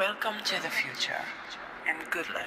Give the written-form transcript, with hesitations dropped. Welcome to the future, and good luck.